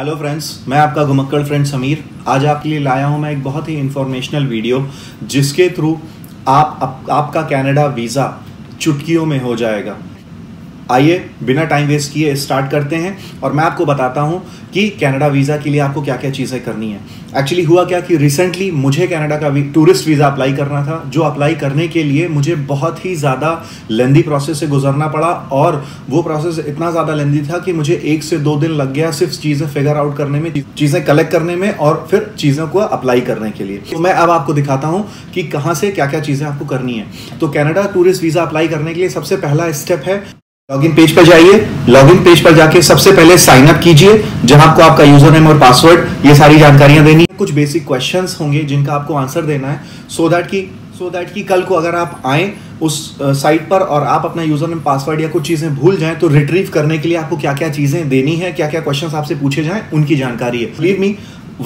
Hello friends, मैं आपका घुमक्कड़ friend Sameer. आज आपके लिए लाया हूं मैं एक बहुत ही इन्फॉर्मेशनल वीडियो जिसके थ्रू आपका कनाडा वीज़ा चुटकियों में हो जाएगा। आइए बिना टाइम वेस्ट किए स्टार्ट करते हैं और मैं आपको बताता हूं कि कनाडा वीज़ा के लिए आपको क्या क्या चीज़ें करनी है। एक्चुअली हुआ क्या कि रिसेंटली मुझे कनाडा का टूरिस्ट वीज़ा अप्लाई करना था, जो अप्लाई करने के लिए मुझे बहुत ही ज़्यादा लेंदी प्रोसेस से गुजरना पड़ा और वो प्रोसेस इतना ज़्यादा लेंदी था कि मुझे 1 से 2 दिन लग गया सिर्फ चीज़ें फिगर आउट करने में, चीज़ें कलेक्ट करने में और फिर चीज़ों को अप्लाई करने के लिए। तो मैं अब आपको दिखाता हूँ कि कहाँ से क्या क्या चीज़ें आपको करनी है। तो कनाडा टूरिस्ट वीज़ा अप्लाई करने के लिए सबसे पहला स्टेप है लॉगिन पेज पर जाइए। लॉगिन पेज पर जाके सबसे पहले साइन अप कीजिए, जहां आपको आपका यूजर नेम और पासवर्ड ये सारी जानकारियां देनी है। कुछ बेसिक क्वेश्चंस होंगे जिनका आपको आंसर देना है सो दैट कि कल को अगर आप आए उस साइट पर और आप अपना यूजर नेम पासवर्ड या कुछ चीज़ें भूल जाएं तो रिट्रीव करने के लिए आपको क्या क्या चीज़ें देनी है, क्या क्या क्वेश्चन आपसे पूछे जाएँ, उनकी जानकारी है। बिलीव मी,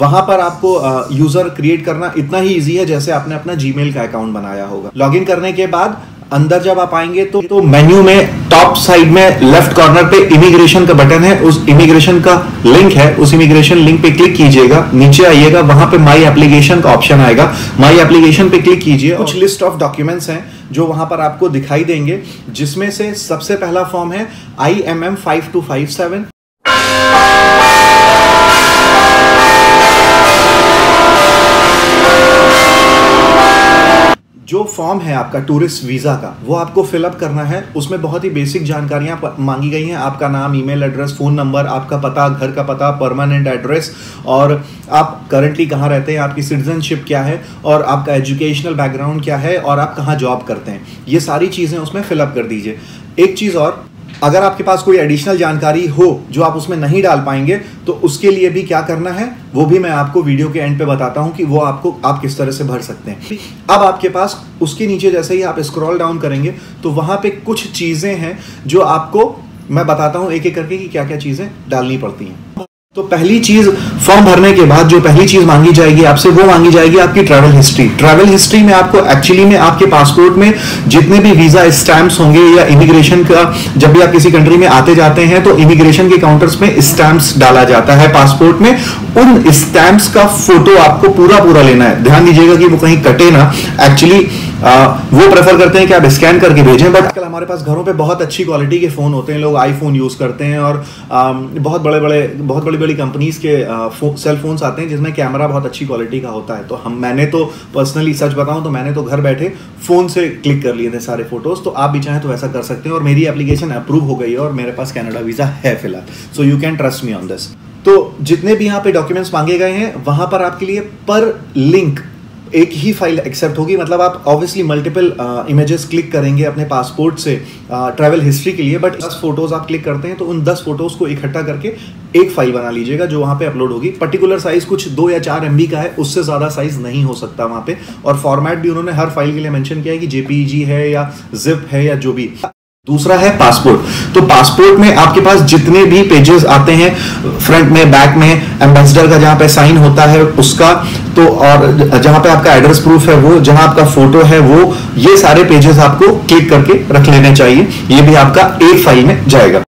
वहाँ पर आपको यूज़र क्रिएट करना इतना ही ईजी है जैसे आपने अपना जीमेल का अकाउंट बनाया होगा। लॉगिन करने के बाद अंदर जब आप आएंगे तो मेन्यू में टॉप साइड में लेफ्ट कॉर्नर पे इमिग्रेशन का बटन है, उस इमिग्रेशन का लिंक है, उस इमिग्रेशन लिंक पे क्लिक कीजिएगा। नीचे आइएगा, वहां पे माय एप्लीकेशन का ऑप्शन आएगा, माय एप्लीकेशन पे क्लिक कीजिए। कुछ लिस्ट ऑफ डॉक्यूमेंट्स हैं जो वहां पर आपको दिखाई देंगे, जिसमें से सबसे पहला फॉर्म है IMM 5257। जो फॉर्म है आपका टूरिस्ट वीज़ा का वो आपको फिलअप करना है। उसमें बहुत ही बेसिक जानकारियाँ मांगी गई हैं, आपका नाम, ईमेल एड्रेस, फ़ोन नंबर, आपका पता, घर का पता, परमानेंट एड्रेस और आप करंटली कहाँ रहते हैं, आपकी सिटीजनशिप क्या है और आपका एजुकेशनल बैकग्राउंड क्या है और आप कहाँ जॉब करते हैं। ये सारी चीज़ें उसमें फिलअप कर दीजिए। एक चीज़ और, अगर आपके पास कोई एडिशनल जानकारी हो जो आप उसमें नहीं डाल पाएंगे तो उसके लिए भी क्या करना है वो भी मैं आपको वीडियो के एंड पे बताता हूँ कि वो आप किस तरह से भर सकते हैं। अब आपके पास उसके नीचे जैसे ही आप स्क्रॉल डाउन करेंगे तो वहाँ पे कुछ चीज़ें हैं जो आपको मैं बताता हूँ एक एक करके कि क्या क्या चीज़ें डालनी पड़ती हैं। तो पहली चीज़, फॉर्म भरने के बाद जो पहली चीज़ मांगी जाएगी आपसे वो मांगी जाएगी आपकी ट्रैवल हिस्ट्री। ट्रैवल हिस्ट्री में आपको एक्चुअली में आपके पासपोर्ट में जितने भी वीज़ा स्टैम्प्स होंगे या इमिग्रेशन का, जब भी आप किसी कंट्री में आते जाते हैं तो इमिग्रेशन के काउंटर्स में स्टैम्प्स डाला जाता है पासपोर्ट में, उन स्टैम्प्स का फोटो आपको पूरा लेना है। ध्यान दीजिएगा कि वो कहीं कटे ना। एक्चुअली वो प्रेफर करते हैं कि आप स्कैन करके भेजें, बट आजकल हमारे पास घरों पे बहुत अच्छी क्वालिटी के फ़ोन होते हैं, लोग आईफोन यूज़ करते हैं और बहुत बड़ी कंपनीज़ के सेल फोन्स आते हैं जिसमें कैमरा बहुत अच्छी क्वालिटी का होता है। तो मैंने तो पर्सनली सच बताऊं तो मैंने तो घर बैठे फ़ोन से क्लिक कर लिए थे सारे फोटोज़। तो आप भी चाहें तो ऐसा कर सकते हैं और मेरी एप्लीकेशन अप्रूव हो गई है और मेरे पास कनाडा वीज़ा है फिलहाल, so you can trust me on this. तो जितने भी यहाँ पे डॉक्यूमेंट्स मांगे गए हैं वहाँ पर आपके लिए पर लिंक एक ही फाइल एक्सेप्ट होगी, मतलब आप ऑब्वियसली मल्टीपल इमेजेस क्लिक करेंगे अपने पासपोर्ट से ट्रैवल हिस्ट्री के लिए, बट 10 फोटोज़ आप क्लिक करते हैं तो उन 10 फोटोज़ को इकट्ठा करके एक फाइल बना लीजिएगा जो वहाँ पे अपलोड होगी। पर्टिकुलर साइज़ कुछ 2 या 4 MB का है, उससे ज़्यादा साइज़ नहीं हो सकता वहाँ पे। और फॉर्मेट भी उन्होंने हर फाइल के लिए मैंशन किया है कि JPG है या ZIP है या जो भी। दूसरा है पासपोर्ट। तो पासपोर्ट में आपके पास जितने भी पेजेस आते हैं, फ्रंट में, बैक में, एम्बेसडर का जहाँ पे साइन होता है उसका, तो और जहाँ पे आपका एड्रेस प्रूफ है वो, जहाँ आपका फोटो है वो, ये सारे पेजेस आपको क्लिक करके रख लेने चाहिए। ये भी आपका एक फाइल में जाएगा।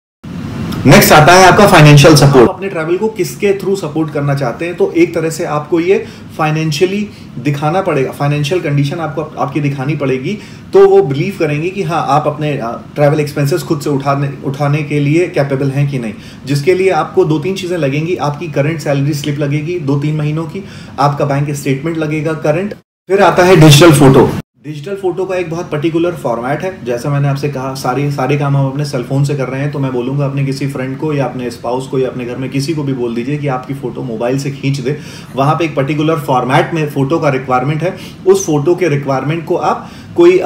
नेक्स्ट आता है आपका फाइनेंशियल सपोर्ट। अपने ट्रैवल को किसके थ्रू सपोर्ट करना चाहते हैं तो एक तरह से आपको ये फाइनेंशियली दिखाना पड़ेगा, फाइनेंशियल कंडीशन आपको आपकी दिखानी पड़ेगी, तो वो बिलीव करेंगे कि हाँ आप अपने ट्रैवल एक्सपेंसेस खुद से उठाने के लिए कैपेबल हैं कि नहीं। जिसके लिए आपको 2-3 चीज़ें लगेंगी। आपकी करंट सैलरी स्लिप लगेगी 2-3 महीनों की, आपका बैंक स्टेटमेंट लगेगा करंट। फिर आता है डिजिटल फोटो। डिजिटल फोटो का एक बहुत पर्टिकुलर फॉर्मेट है, जैसा मैंने आपसे कहा सारे काम हम अपने सेलफोन से कर रहे हैं, तो मैं बोलूँगा अपने किसी फ्रेंड को या अपने स्पाउस को या अपने घर में किसी को भी बोल दीजिए कि आपकी फ़ोटो मोबाइल से खींच दे। वहाँ पे एक पर्टिकुलर फॉर्मेट में फ़ोटो का रिक्वायरमेंट है। उस फोटो के रिक्वायरमेंट को आप कोई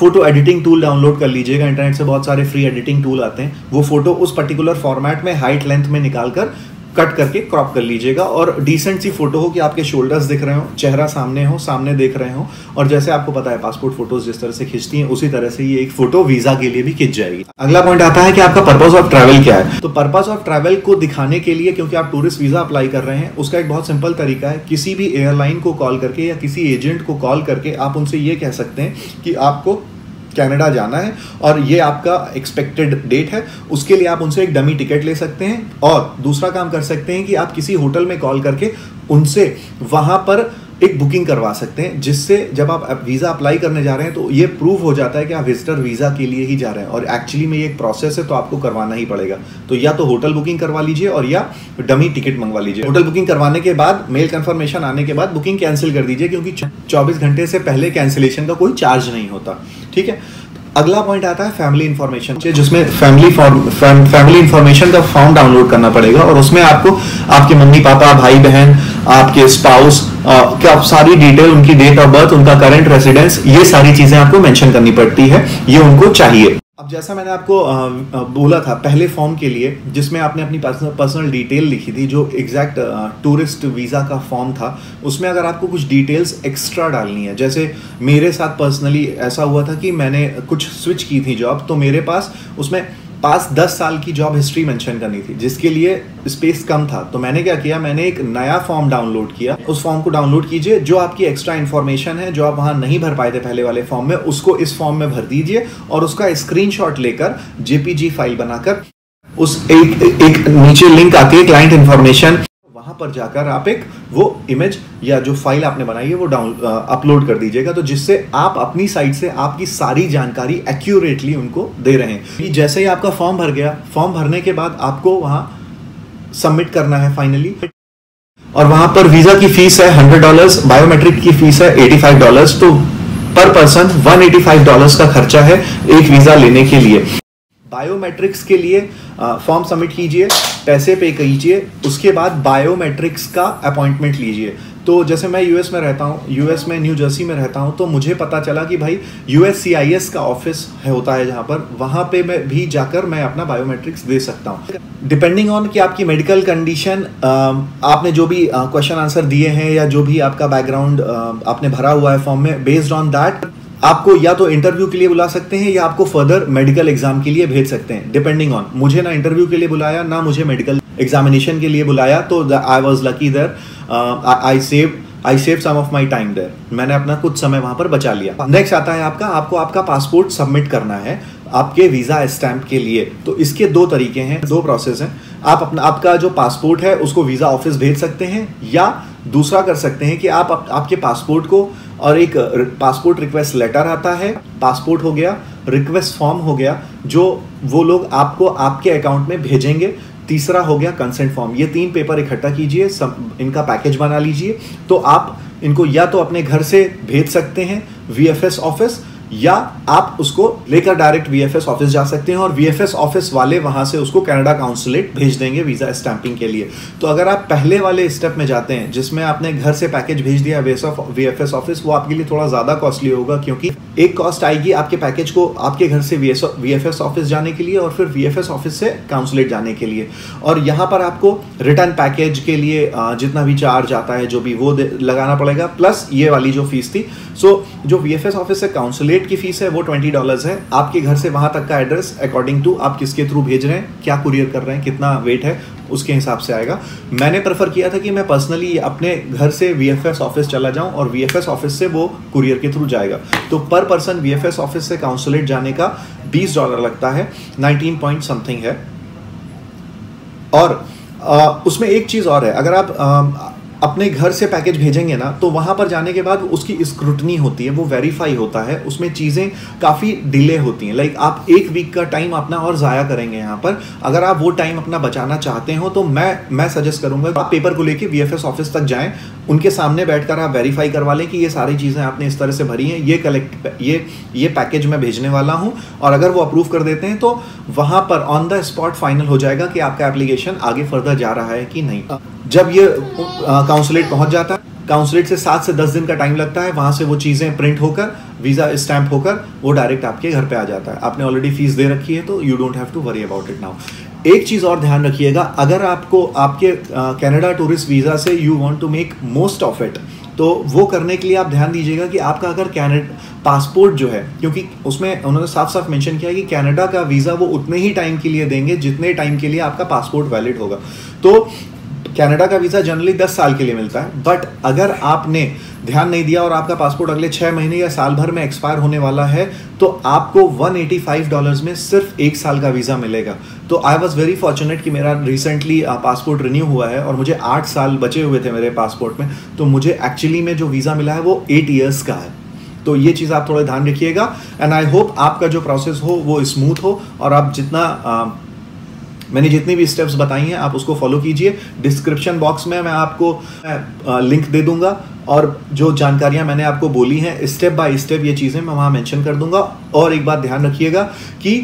फ़ोटो एडिटिंग टूल डाउनलोड कर लीजिएगा, इंटरनेट से बहुत सारे फ्री एडिटिंग टूल आते हैं। वो फ़ोटो उस पर्टिकुलर फॉर्मेट में हाइट लेंथ में निकाल कर कट करके क्रॉप कर लीजिएगा और डिसेंट सी फोटो हो कि आपके शोल्डर्स दिख रहे हो, चेहरा सामने हो, सामने देख रहे हो। और जैसे आपको पता है पासपोर्ट फोटोज जिस तरह से खींचती हैं उसी तरह से ये एक फोटो वीज़ा के लिए भी खींच जाएगी। अगला पॉइंट आता है कि आपका पर्पस ऑफ ट्रैवल क्या है। तो पर्पस ऑफ ट्रैवल को दिखाने के लिए, क्योंकि आप टूरिस्ट वीज़ा अप्लाई कर रहे हैं, उसका एक बहुत सिंपल तरीका है। किसी भी एयरलाइन को कॉल करके या किसी एजेंट को कॉल करके आप उनसे ये कह सकते हैं कि आपको कनाडा जाना है और ये आपका एक्सपेक्टेड डेट है, उसके लिए आप उनसे एक डमी टिकट ले सकते हैं। और दूसरा काम कर सकते हैं कि आप किसी होटल में कॉल करके उनसे वहाँ पर एक बुकिंग करवा सकते हैं, जिससे जब आप वीज़ा अप्लाई करने जा रहे हैं तो ये प्रूव हो जाता है कि आप विजिटर वीज़ा के लिए ही जा रहे हैं। और एक्चुअली में ये एक प्रोसेस है तो आपको करवाना ही पड़ेगा। तो या तो होटल बुकिंग करवा लीजिए और या डमी टिकट मंगवा लीजिए। होटल बुकिंग करवाने के बाद मेल कन्फर्मेशन आने के बाद बुकिंग कैंसिल कर दीजिए, क्योंकि 24 घंटे से पहले कैंसिलेशन का कोई चार्ज नहीं होता। ठीक है, अगला पॉइंट आता है फैमिली इन्फॉर्मेशन, जिसमें फैमिली इन्फॉर्मेशन का फॉर्म डाउनलोड करना पड़ेगा और उसमें आपको आपके मम्मी पापा, भाई बहन, आपके स्पाउस क्या आप सारी डिटेल, उनकी डेट ऑफ बर्थ, उनका करंट रेसिडेंस, ये सारी चीज़ें आपको मेंशन करनी पड़ती है, ये उनको चाहिए। अब जैसा मैंने आपको बोला था पहले फॉर्म के लिए, जिसमें आपने अपनी पर्सनल डिटेल लिखी थी, जो एग्जैक्ट टूरिस्ट वीज़ा का फॉर्म था, उसमें अगर आपको कुछ डिटेल्स एक्स्ट्रा डालनी है, जैसे मेरे साथ पर्सनली ऐसा हुआ था कि मैंने कुछ स्विच की थी जॉब, तो मेरे पास उसमें 10 साल की जॉब हिस्ट्री मेंशन करनी थी, जिसके लिए स्पेस कम था। तो मैंने क्या किया, मैंने एक नया फॉर्म डाउनलोड किया। उस फॉर्म को डाउनलोड कीजिए, जो आपकी एक्स्ट्रा इन्फॉर्मेशन है जो आप वहाँ नहीं भर पाए थे पहले वाले फॉर्म में, उसको इस फॉर्म में भर दीजिए और उसका स्क्रीनशॉट लेकर जेपीजी फाइल बनाकर उस एक नीचे लिंक आती है क्लाइंट इन्फॉर्मेशन, वहाँ पर जाकर आप एक वो इमेज या जो फाइल आपने बनाई है वो अपलोड कर दीजिएगा। तो जिससे आप अपनी साइट से आपकी सारी जानकारी एक्यूरेटली उनको दे रहे हैं। जैसे ही आपका फॉर्म भर गया, फॉर्म भरने के बाद आपको वहाँ सबमिट करना है फाइनली, और वहाँ पर वीज़ा की फीस है $100, बायोमेट्रिक की फीस है $85, तो पर पर्सन $185 का खर्चा है एक वीज़ा लेने के लिए। बायोमेट्रिक्स के लिए फॉर्म सबमिट कीजिए, पैसे पे कीजिए, उसके बाद बायोमेट्रिक्स का अपॉइंटमेंट लीजिए। तो जैसे मैं यूएस में रहता हूँ, यूएस में न्यू जर्सी में रहता हूँ, तो मुझे पता चला कि भाई USCIS का ऑफिस होता है जहाँ पर, वहाँ पे मैं भी जाकर मैं अपना बायोमेट्रिक्स दे सकता हूँ। डिपेंडिंग ऑन कि आपकी मेडिकल कंडीशन, आपने जो भी क्वेश्चन आंसर दिए हैं या जो भी आपका बैकग्राउंड आपने भरा हुआ है फॉर्म में, बेस्ड ऑन दैट आपको या तो इंटरव्यू के लिए बुला सकते हैं या आपको फर्दर मेडिकल एग्जाम के लिए भेज सकते हैं। डिपेंडिंग ऑन, मुझे ना इंटरव्यू के लिए बुलाया, ना मुझे मेडिकल एग्जामिनेशन के लिए बुलाया, तो I was lucky there, I save some of my time there. मैंने अपना कुछ समय वहाँ पर बचा लिया। नेक्स्ट आता है आपका, आपको आपका पासपोर्ट सबमिट करना है आपके वीज़ा स्टैम्प के लिए। तो इसके दो तरीके हैं, दो प्रोसेस हैं। आप अपना आपका जो पासपोर्ट है उसको वीज़ा ऑफिस भेज सकते हैं, या दूसरा कर सकते हैं कि आप आपके पासपोर्ट को, और एक पासपोर्ट रिक्वेस्ट लेटर आता है, पासपोर्ट हो गया, रिक्वेस्ट फॉर्म हो गया, जो वो लोग आपको आपके अकाउंट में भेजेंगे। तीसरा हो गया कंसेंट फॉर्म। ये 3 पेपर इकट्ठा कीजिए, इनका पैकेज बना लीजिए। तो आप इनको या तो अपने घर से भेज सकते हैं VFS ऑफिस, या आप उसको लेकर डायरेक्ट VFS ऑफिस जा सकते हैं और VFS ऑफिस वाले वहाँ से उसको कनाडा काउंसुलेट भेज देंगे वीज़ा स्टैंपिंग के लिए। तो अगर आप पहले वाले स्टेप में जाते हैं, जिसमें आपने घर से पैकेज भेज दिया VFS ऑफिस, वो आपके लिए थोड़ा ज़्यादा कॉस्टली होगा, क्योंकि एक कॉस्ट आएगी आपके पैकेज को आपके घर से VFS ऑफिस जाने के लिए और फिर VFS ऑफिस से काउंसुलेट जाने के लिए। और यहाँ पर आपको रिटर्न पैकेज के लिए जितना भी चार्ज आता है जो भी वो लगाना पड़ेगा, प्लस ये वाली जो फीस थी। सो जो VFS ऑफिस से काउंसुलेट की फीस है वो $20 है। आपके घर से वहां तक का एड्रेस अकॉर्डिंग टू आप किसके थ्रू भेज रहे हैं, क्या कुरियर कर रहे हैं, कितना वेट है, उसके हिसाब से आएगा। मैंने प्रेफर किया था कि मैं पर्सनली अपने घर से VFS ऑफिस चला जाऊं और VFS ऑफिस से वो कुरियर के थ्रू जाएगा। तो पर पर्सन VFS ऑफिस से काउंसुलेट जाने का $20 लगता है, 19 पॉइंट समथिंग है। और उसमें एक चीज़ और है, अगर आप अपने घर से पैकेज भेजेंगे ना, तो वहाँ पर जाने के बाद उसकी स्क्रूटनी होती है, वो वेरीफाई होता है, उसमें चीज़ें काफ़ी डिले होती हैं। लाइक आप 1 वीक का टाइम अपना और ज़ाया करेंगे यहाँ पर। अगर आप वो टाइम अपना बचाना चाहते हो तो मैं सजेस्ट करूँगा आप पेपर को लेके VFS ऑफिस तक जाएँ, उनके सामने बैठकर आप वेरीफाई करवा लें कि ये सारी चीज़ें आपने इस तरह से भरी हैं, ये पैकेज मैं भेजने वाला हूँ। और अगर वो अप्रूव कर देते हैं तो वहाँ पर ऑन द स्पॉट फाइनल हो जाएगा कि आपका एप्लीकेशन आगे फर्दर जा रहा है कि नहीं। जब ये काउंसुलेट पहुंच जाता है, काउंसुलेट से 7 से 10 दिन का टाइम लगता है, वहाँ से वो चीज़ें प्रिंट होकर वीज़ा स्टैम्प होकर वो डायरेक्ट आपके घर पे आ जाता है। आपने ऑलरेडी फीस दे रखी है तो you don't have to worry about it now. एक चीज़ और ध्यान रखिएगा, अगर आपको आपके कनाडा टूरिस्ट वीज़ा से you want to make most of it, तो वो करने के लिए आप ध्यान दीजिएगा कि आपका अगर पासपोर्ट जो है, क्योंकि उसमें उन्होंने साफ साफ मेंशन किया है कि कनाडा का वीज़ा वो उतने ही टाइम के लिए देंगे जितने टाइम के लिए आपका पासपोर्ट वैलिड होगा। तो कनाडा का वीज़ा जनरली 10 साल के लिए मिलता है, बट अगर आपने ध्यान नहीं दिया और आपका पासपोर्ट अगले 6 महीने या साल भर में एक्सपायर होने वाला है तो आपको $185 में सिर्फ 1 साल का वीज़ा मिलेगा। तो आई वॉज़ वेरी फॉर्चुनेट कि मेरा रिसेंटली पासपोर्ट रिन्यू हुआ है और मुझे 8 साल बचे हुए थे मेरे पासपोर्ट में, तो मुझे एक्चुअली में जो वीज़ा मिला है वो 8 ईयर्स का है। तो ये चीज़ आप थोड़ा ध्यान रखिएगा एंड आई होप आपका जो प्रोसेस हो वो स्मूथ हो और आप जितना मैंने जितनी भी स्टेप्स बताई हैं आप उसको फॉलो कीजिए। डिस्क्रिप्शन बॉक्स में मैं आपको लिंक दे दूंगा और जो जानकारियां मैंने आपको बोली हैं स्टेप बाय स्टेप ये चीज़ें मैं वहाँ मेंशन कर दूंगा। और एक बात ध्यान रखिएगा कि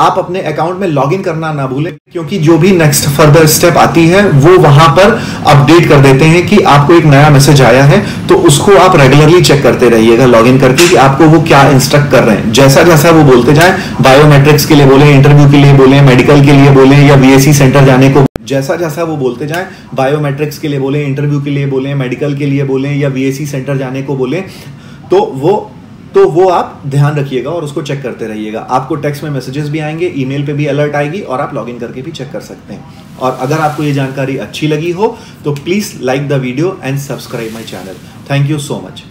आप अपने अकाउंट में लॉगिन करना ना भूलें, क्योंकि जो भी नेक्स्ट फर्दर स्टेप आती है वो वहां पर अपडेट कर देते हैं कि आपको एक नया मैसेज आया है, तो उसको आप रेगुलरली चेक करते रहिएगा लॉगिन करके कि आपको वो क्या इंस्ट्रक्ट कर रहे हैं। जैसा जैसा वो बोलते जाएं, बायोमेट्रिक्स के लिए बोले, इंटरव्यू के लिए बोले, मेडिकल के लिए बोले या बीएससी सेंटर जाने को, जैसा जैसा वो बोलते जाएं, बायोमेट्रिक्स के लिए बोले, इंटरव्यू के लिए बोले, मेडिकल के लिए बोले या बीएससी सेंटर जाने को बोले, तो वो आप ध्यान रखिएगा और उसको चेक करते रहिएगा। आपको टेक्स्ट में मैसेजेस भी आएंगे, ईमेल पे भी अलर्ट आएगी और आप लॉगिन करके भी चेक कर सकते हैं। और अगर आपको ये जानकारी अच्छी लगी हो तो please like the video and subscribe my channel. Thank you so much.